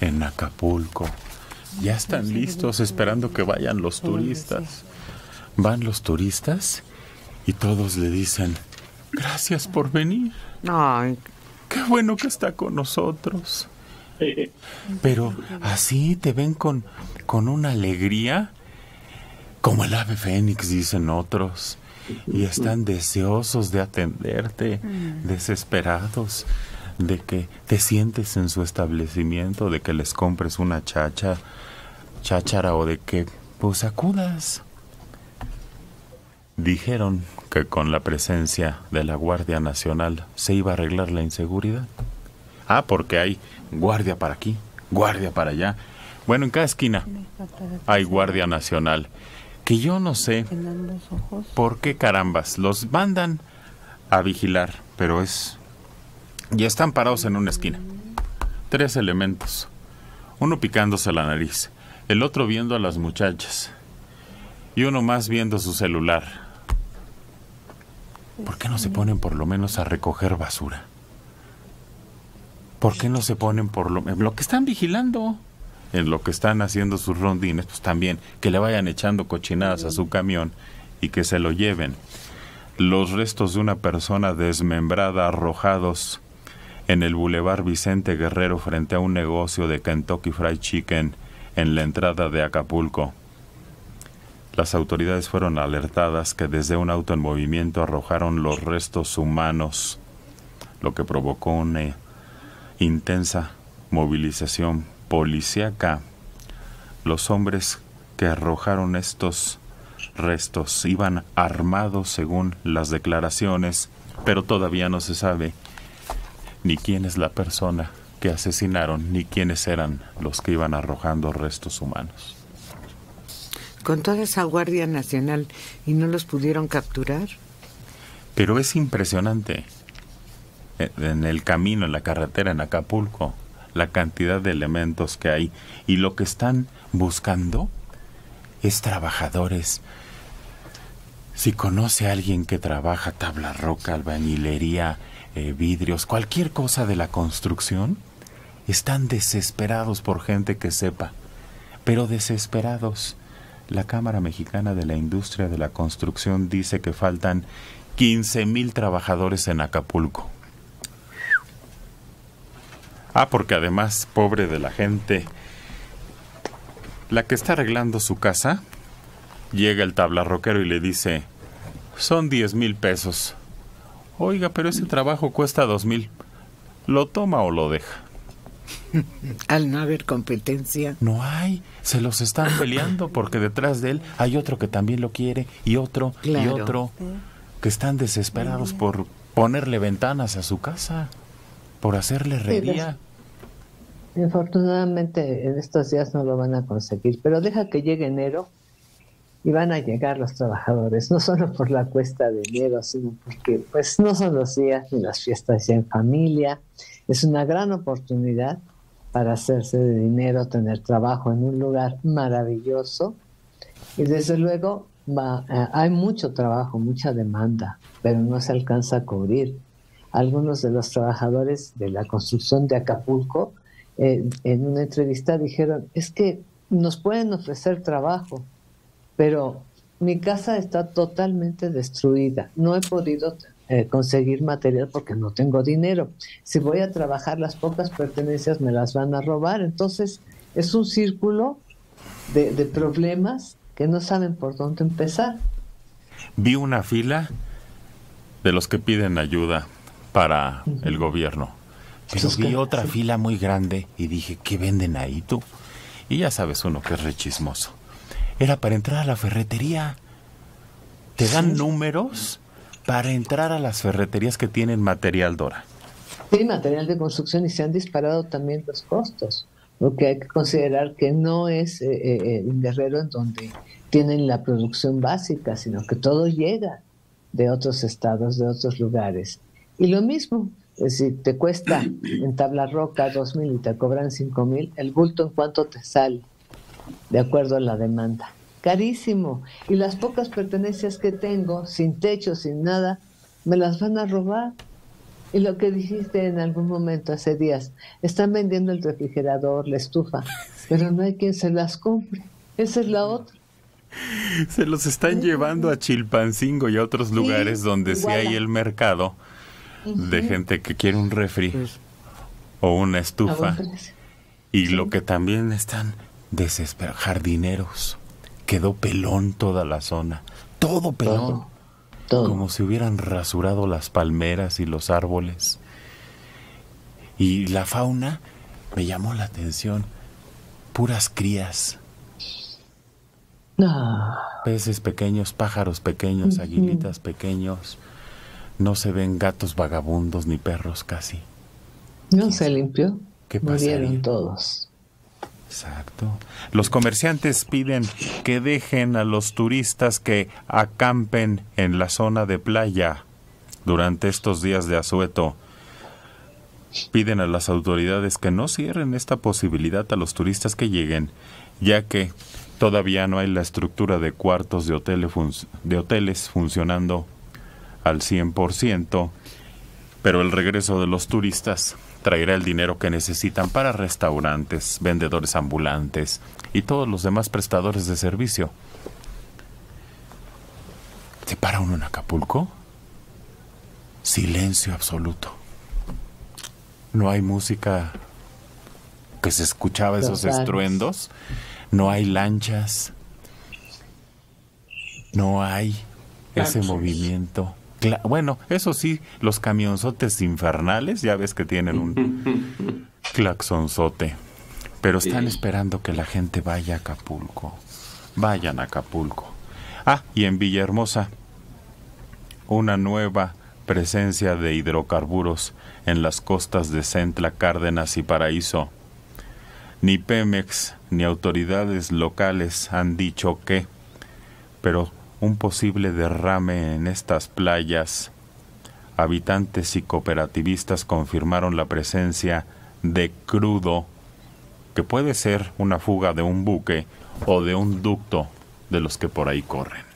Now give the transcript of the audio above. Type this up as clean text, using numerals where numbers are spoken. en Acapulco. Ya están listos, esperando que vayan los turistas. Van los turistas y todos le dicen, gracias por venir. Ay, qué bueno que está con nosotros. Pero así te ven con una alegría, como el ave fénix, dicen otros. Y están deseosos de atenderte, desesperados de que te sientes en su establecimiento, de que les compres una cháchara o de que pues acudas. Dijeron que con la presencia de la Guardia Nacional se iba a arreglar la inseguridad. Ah, porque hay guardia para aquí, guardia para allá. Bueno, en cada esquina hay Guardia Nacional. Que yo no sé por qué carambas los mandan a vigilar, pero es... Y están parados en una esquina. Tres elementos. Uno picándose la nariz, el otro viendo a las muchachas y uno más viendo su celular. ¿Por qué no se ponen por lo menos a recoger basura? ¿Por qué no se ponen por lo menos? Lo que están vigilando... En lo que están haciendo sus rondines, pues también que le vayan echando cochinadas a su camión y que se lo lleven. Los restos de una persona desmembrada arrojados en el Boulevard Vicente Guerrero frente a un negocio de Kentucky Fried Chicken en la entrada de Acapulco. Las autoridades fueron alertadas que desde un auto en movimiento arrojaron los restos humanos, lo que provocó una intensa movilización policíaca. Los hombres que arrojaron estos restos iban armados según las declaraciones, pero todavía no se sabe ni quién es la persona que asesinaron, ni quiénes eran los que iban arrojando restos humanos. Con toda esa Guardia Nacional, ¿y no los pudieron capturar? Pero es impresionante. En el camino, en la carretera, en Acapulco, la cantidad de elementos que hay, y lo que están buscando es trabajadores. Si conoce a alguien que trabaja tabla roca, albañilería, vidrios, cualquier cosa de la construcción, están desesperados por gente que sepa, pero desesperados. La Cámara Mexicana de la Industria de la Construcción dice que faltan 15,000 trabajadores en Acapulco. Ah, porque además, pobre de la gente, la que está arreglando su casa, llega el tablarroquero y le dice, son 10,000 pesos. Oiga, pero ese trabajo cuesta 2,000. ¿Lo toma o lo deja? Al no haber competencia. No hay, se los están peleando porque detrás de él hay otro que también lo quiere y otro, claro, y otro, que están desesperados por ponerle ventanas a su casa, por hacerle herrería. Sí, desafortunadamente en estos días no lo van a conseguir, pero deja que llegue enero y van a llegar los trabajadores, no solo por la cuesta de enero, sino porque pues no son los días ni las fiestas ya en familia. Es una gran oportunidad para hacerse de dinero, tener trabajo en un lugar maravilloso, y desde luego hay mucho trabajo, mucha demanda, pero no se alcanza a cubrir. Algunos de los trabajadores de la construcción de Acapulco en una entrevista dijeron, es que nos pueden ofrecer trabajo, pero mi casa está totalmente destruida, no he podido conseguir material porque no tengo dinero. Si voy a trabajar, las pocas pertenencias me las van a robar. Entonces es un círculo de problemas que no saben por dónde empezar. Vi una fila de los que piden ayuda para el gobierno, pero vi otra fila muy grande y dije, ¿qué venden ahí tú? Y ya sabes uno que es rechismoso. Era para entrar a la ferretería. Te dan números para entrar a las ferreterías que tienen material, Dora. Sí, material de construcción, y se han disparado también los costos, porque hay que considerar que no es un Guerrero en donde tienen la producción básica, sino que todo llega de otros estados, de otros lugares. Y lo mismo, si te cuesta en tabla roca 2,000 y te cobran 5,000, el bulto en cuánto te sale, de acuerdo a la demanda. Carísimo. Y las pocas pertenencias que tengo, sin techo, sin nada, me las van a robar. Y lo que dijiste en algún momento hace días, están vendiendo el refrigerador, la estufa, pero no hay quien se las compre. Esa es la otra. Se los están llevando a Chilpancingo y a otros lugares donde sí hay el mercado de gente que quiere un refri o una estufa. Y lo que también están desesperados, jardineros. Quedó pelón toda la zona, todo pelón. Todo. Como si hubieran rasurado las palmeras y los árboles. Y la fauna me llamó la atención. Puras crías. No. Peces pequeños, pájaros pequeños, aguilitas pequeños. No se ven gatos vagabundos ni perros casi. No se limpió. ¿Qué pasaría? Murieron todos. Exacto. Los comerciantes piden que dejen a los turistas que acampen en la zona de playa durante estos días de asueto. Piden a las autoridades que no cierren esta posibilidad a los turistas que lleguen, ya que todavía no hay la estructura de cuartos de hoteles, funcionando al 100%, pero el regreso de los turistas traerá el dinero que necesitan para restaurantes, vendedores ambulantes y todos los demás prestadores de servicio. ¿Se para uno en Acapulco? Silencio absoluto. No hay música que se escuchaba, esos estruendos. No hay lanchas. No hay ese movimiento. Bueno, eso sí, los camionzotes infernales, ya ves que tienen un claxonzote. Pero están esperando que la gente vaya a Acapulco. Vayan a Acapulco. Ah, y en Villahermosa, una nueva presencia de hidrocarburos en las costas de Centla, Cárdenas y Paraíso. Ni Pemex ni autoridades locales han dicho qué, pero un posible derrame en estas playas. Habitantes y cooperativistas confirmaron la presencia de crudo, que puede ser una fuga de un buque o de un ducto de los que por ahí corren.